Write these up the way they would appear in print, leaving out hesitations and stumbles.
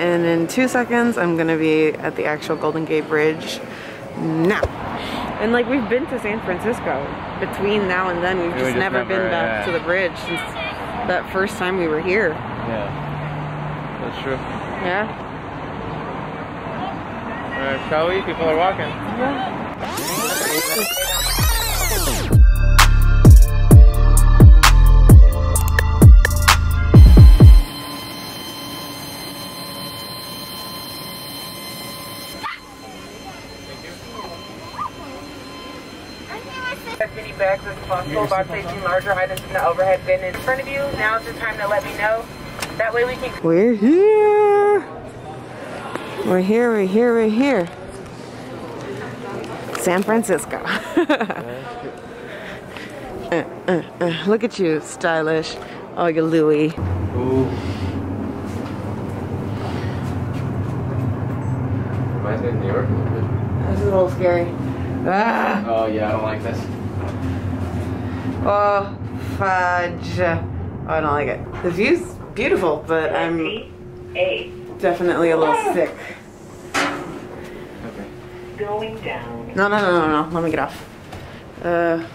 and in 2 seconds I'm gonna be at the actual Golden Gate Bridge now. And like, we've been to San Francisco between now and then, we've just never been back to the bridge since that first time we were here. Yeah, that's true. Yeah. Alright, shall we? People are walking. Yeah. City bags as possible by placing larger items in the overhead bin in front of you. Now's the time to let me know. That way we can. We're here. We're here. We're here. We're here. San Francisco. Look at you, stylish. Oh, you're Louis. Ooh. Reminds me of New York a little bit. This is a little scary. Ah. Oh yeah, I don't like this. Oh, fudge. Oh, I don't like it. The view's beautiful, but I'm definitely a little sick. Okay. Going down. No, no, no, no, no. Let me get off.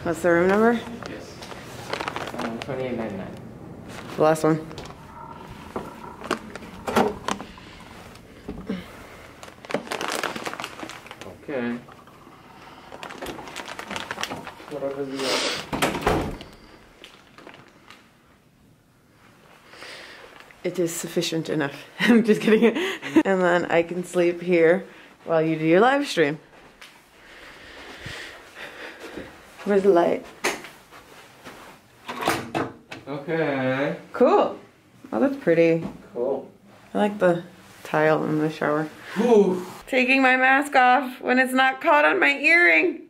What's the room number? Yes. 2899. The last one. Okay. Whatever the other. It is sufficient enough. I'm just kidding. And then I can sleep here while you do your live stream. Where's the light? Okay. Cool. Oh, that's pretty. Cool. I like the tile in the shower. Ooh. Taking my mask off when it's not caught on my earring.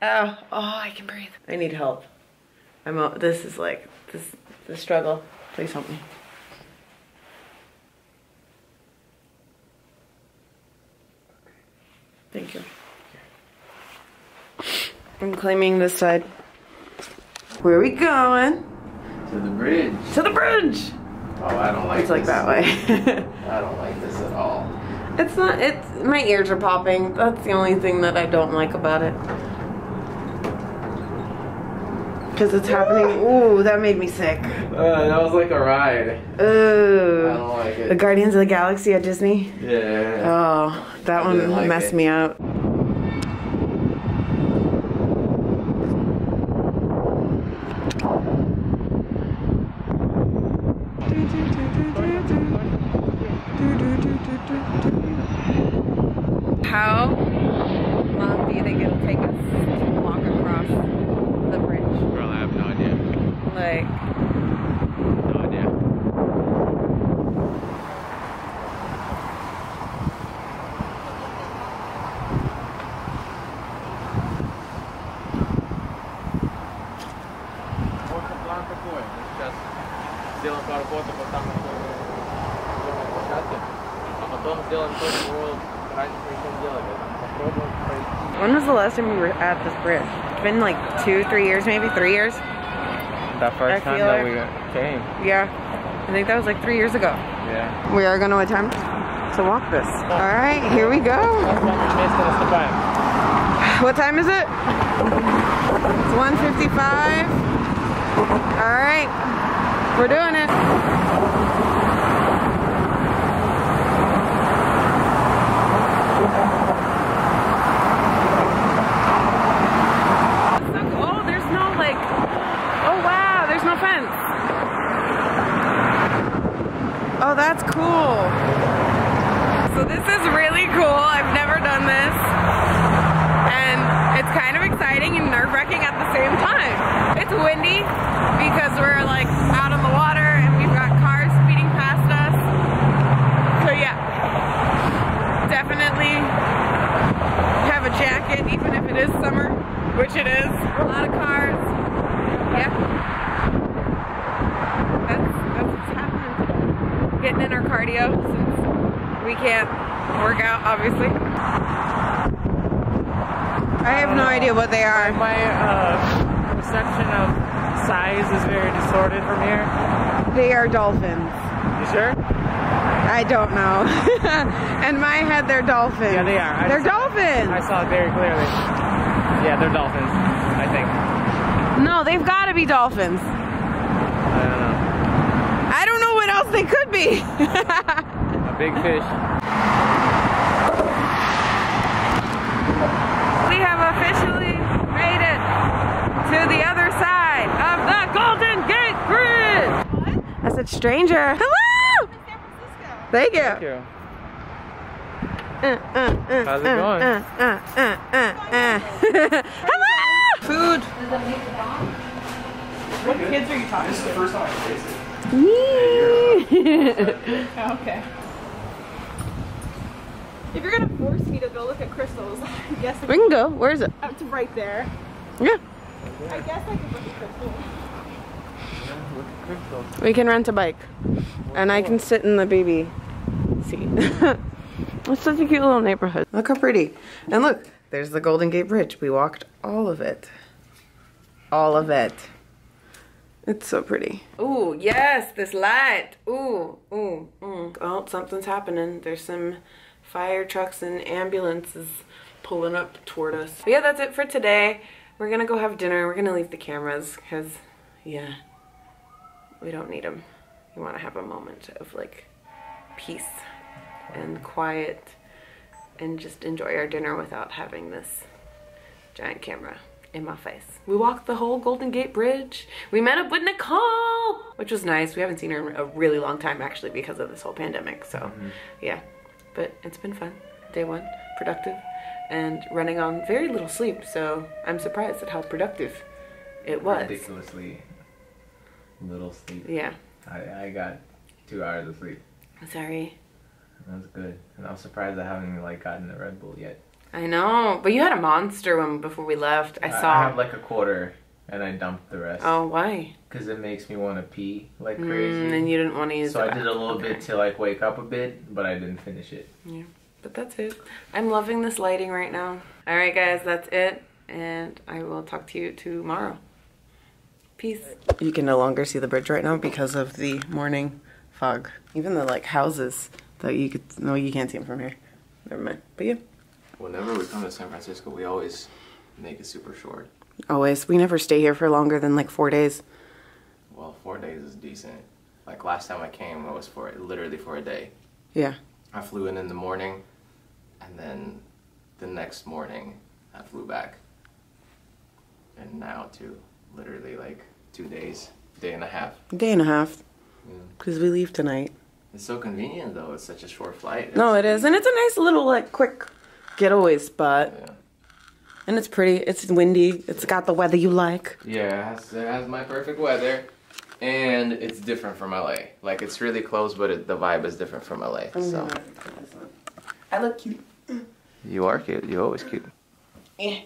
Oh, oh, I can breathe. I need help. This is like, this struggle. Please help me. Thank you. I'm claiming this side. Where are we going? To the bridge. To the bridge! Oh, I don't like this. It's like that way. I don't like this at all. It's not, it's, my ears are popping. That's the only thing that I don't like about it. Because it's happening. Ooh, that made me sick. That was like a ride. Ooh. I don't like it. The Guardians of the Galaxy at Disney? Yeah. Oh, that one messed me up. How long do you think it'll take us to walk across? Girl, I have no idea. Like, no idea. Puerto Blanca fue. Сейчас сделаем пару фоток, вот там на горной площадке. А потом сделаем то, что раньше пришли делать. Попробуем пройти. When was the last time we were at this bridge? Been like 2-3 years, maybe 3 years. That first time that we came. Yeah, I think that was like 3 years ago. Yeah. We are going to attempt to walk this. All right, here we go. What time is it? It's 1:55. All right, we're doing it. Oh, that's cool. So this is really cool. I've never done this. And it's kind of exciting and nerve-wracking at the same time. It's windy because we're like out on the water and we've got cars speeding past us. So yeah, definitely have a jacket even if it is summer, which it is. A lot of cars. Yeah. Getting in our cardio since we can't work out, obviously. I have no idea what they are. My perception of size is very distorted from here. They are dolphins. You sure? I don't know. In my head, they're dolphins. Yeah, they are. They're dolphins. I saw it very clearly. Yeah, they're dolphins, I think. No, they've got to be dolphins. I don't know. I don't know what else they could be. A big fish. We have officially made it to the other side of the Golden Gate Bridge. What? I said stranger. Hello! From San Francisco. Thank you. Thank you. How's it going? Hello! Food. What kids are you talking to? This is the first time I've tasted it. Okay. If you're gonna force me to go look at crystals, I guess we can go. Where is it? It's right there. Yeah. I guess I could look at crystals. Yeah, look at crystals. We can rent a bike, and I can sit in the baby seat. It's such a cute little neighborhood. Look how pretty! And look, there's the Golden Gate Bridge. We walked all of it. All of it. It's so pretty. Ooh, yes, this light. Ooh, ooh, ooh. Oh, something's happening. There's some fire trucks and ambulances pulling up toward us. But yeah, that's it for today. We're gonna go have dinner. We're gonna leave the cameras because, yeah, we don't need them. You wanna have a moment of like peace and quiet and just enjoy our dinner without having this giant camera in my face. We walked the whole Golden Gate Bridge. We met up with Nicole, which was nice. We haven't seen her in a really long time actually because of this whole pandemic, so yeah. But it's been fun. Day one, productive, and running on very little sleep, so I'm surprised at how productive it was. Ridiculously little sleep. Yeah. I got 2 hours of sleep. Sorry. That was good. And I'm surprised I haven't like gotten the Red Bull yet. I know, but you had a monster one before we left. I saw. I have like a quarter, and I dumped the rest. Oh, why? Because it makes me want to pee like crazy. And you didn't want to use. So I did a little bit to like wake up a bit, but I didn't finish it. Yeah, but that's it. I'm loving this lighting right now. All right, guys, that's it, and I will talk to you tomorrow. Peace. You can no longer see the bridge right now because of the morning fog. Even the like houses that you could. No, you can't see them from here. Never mind. But yeah. Whenever we come to San Francisco, we always make it super short. Always. We never stay here for longer than like 4 days. Well, 4 days is decent. Like last time I came, it was for literally for a day. Yeah. I flew in the morning, and then the next morning I flew back. And now to literally like 2 days, day and a half. Day and a half. Yeah. Because we leave tonight. It's so convenient though. It's such a short flight. It's no, it is, and it's a nice little like quick getaway spot. Yeah. And it's pretty, it's windy, it's got the weather you like. Yeah, it has my perfect weather, and it's different from LA. Like it's really close, but the vibe is different from LA. So I look cute. You are cute. You're always cute. Yeah.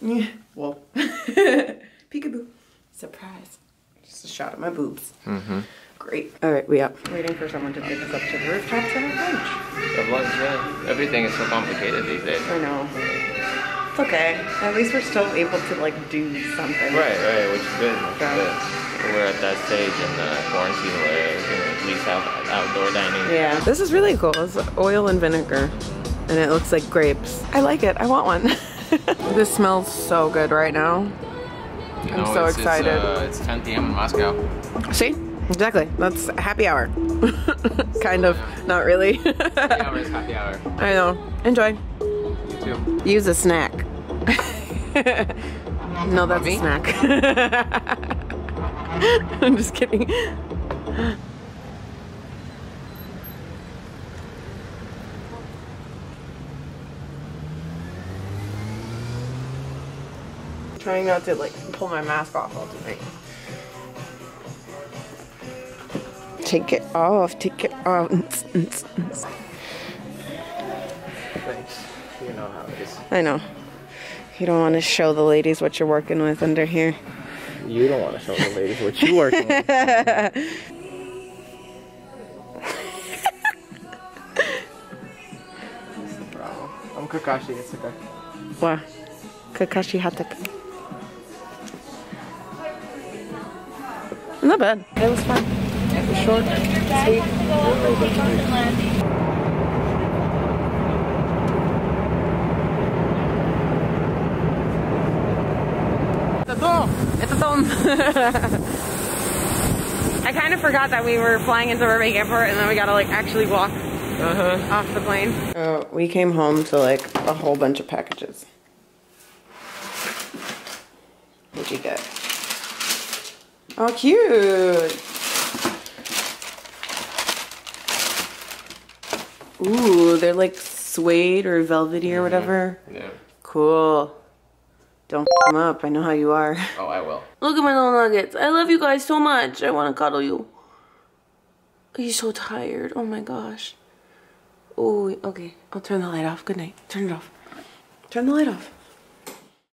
Yeah. Well. Peekaboo. Surprise. Just a shot at my boobs. Mm-hmm. Great. All right, we up. Waiting for someone to pick us up to the rooftop to have lunch. Yeah. Everything is so complicated these days. I know. It's okay. At least we're still able to like do something. Right, which is good. Which is good. We're at that stage in the quarantine where we can at least have outdoor dining. Yeah. This is really cool. It's oil and vinegar, and it looks like grapes. I like it. I want one. This smells so good right now. You know, I'm so excited. It's 10 p.m. in Moscow. See? Exactly. That's happy hour. Kind of. Not really. Happy hour is happy hour. I know. Enjoy. You too. Use a snack. No, that's a snack. I'm just kidding. Trying not to like pull my mask off all tonight. Take it off, take it off. Thanks. You know how it is. I know. You don't want to show the ladies what you're working with under here. You don't want to show the ladies what you're working with. What's the problem? I'm Kakashi Hatake. Wow. Kakashi Hatake. Not bad. It was fun. short, sweet. It's a dome! I kind of forgot that we were flying into Burbank Airport and then we gotta like actually walk off the plane. We came home to like a whole bunch of packages. What'd you get? Oh, cute! Ooh, they're like suede or velvety or whatever. Yeah. Cool. Don't f them up. I know how you are. Oh, I will. Look at my little nuggets. I love you guys so much. I want to cuddle you. He's so tired. Oh my gosh. Oh, okay. I'll turn the light off. Good night. Turn it off. Turn the light off.